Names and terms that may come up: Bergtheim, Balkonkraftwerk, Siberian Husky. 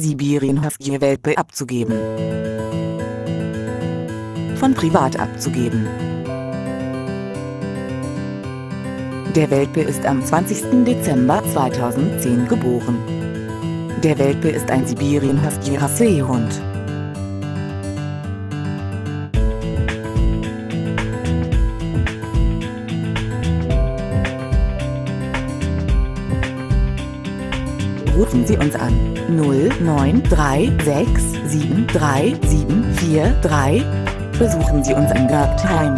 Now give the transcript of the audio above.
Siberian Husky Welpe abzugeben. Von privat abzugeben. Der Welpe ist am 20. Dezember 2010 geboren. Der Welpe ist ein Siberian Husky Rassehund. Rufen Sie uns an 0936737443. Besuchen Sie uns an Bergtheim.